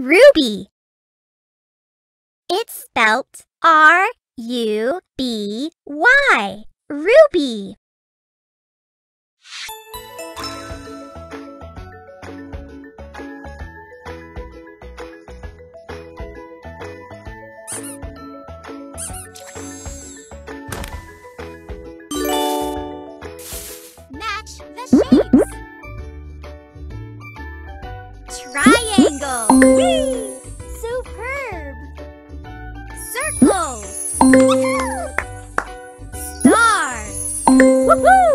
ruby. It's spelt R-U-B-Y, ruby. Match the shapes. Triangle. Whee! Superb. Circle. Woohoo! Star. Woohoo!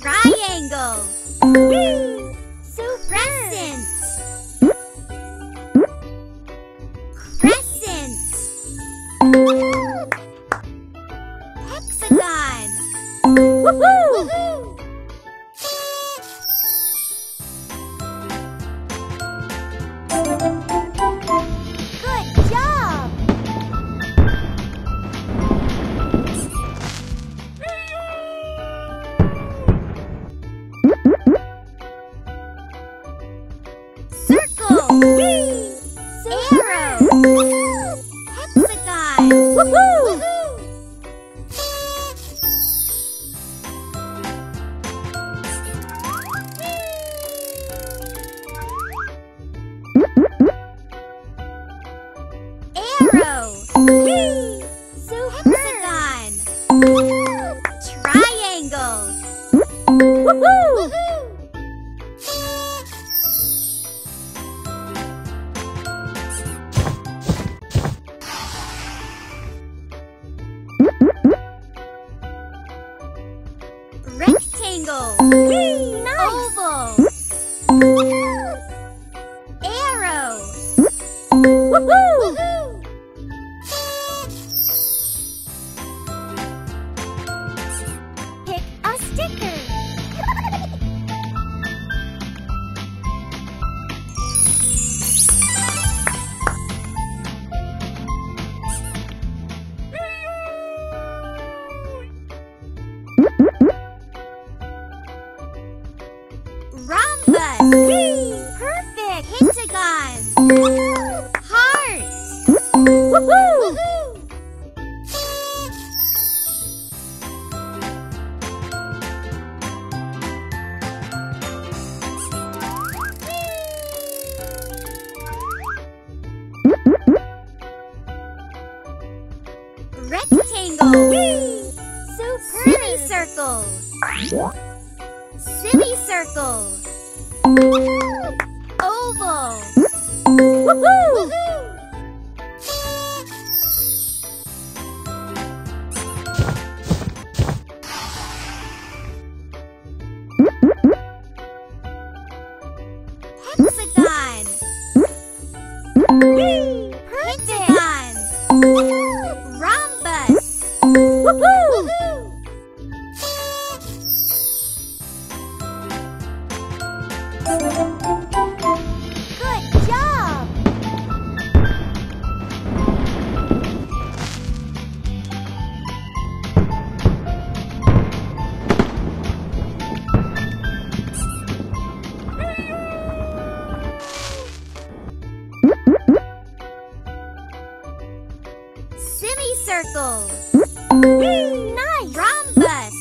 Triangle. Whee! So crescent. Crescent. Woo! Hexagon. Woohoo! Woohoo! Whee! Arrow! Woo! Hexagon! Woohoo! Woohoo! Arrow! Whee! So hexagon! Woo! Triangles! Woohoo! Woohoo! Rectangle. Whee! Nice. Oval. Woo! Arrow. Woohoo! Woohoo! Pick a sticker. Rhombus. Whee! Perfect. Hexagon. Heart. Woohoo! Woohoo! Rectangle. Whee! Semicircle. Semicircle. Oval. Woohoo! Woohoo! Hexagon. Whee! Pentagon. Rhombus. Woohoo! Woohoo! Semicircle. Whee! Nice. Rhombus.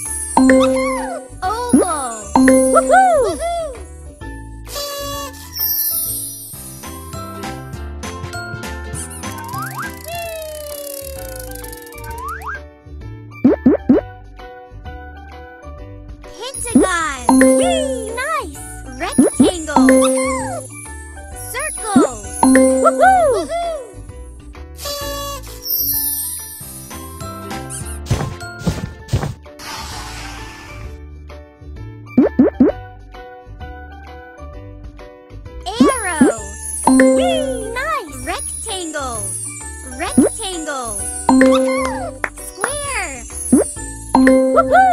Oval. Woohoo! Woohoo! Pentagon. Whee! Nice. Rectangle. Circle. Woohoo! Woohoo! Yay! Nice! Rectangle! Rectangle! Woohoo! Square! Woohoo!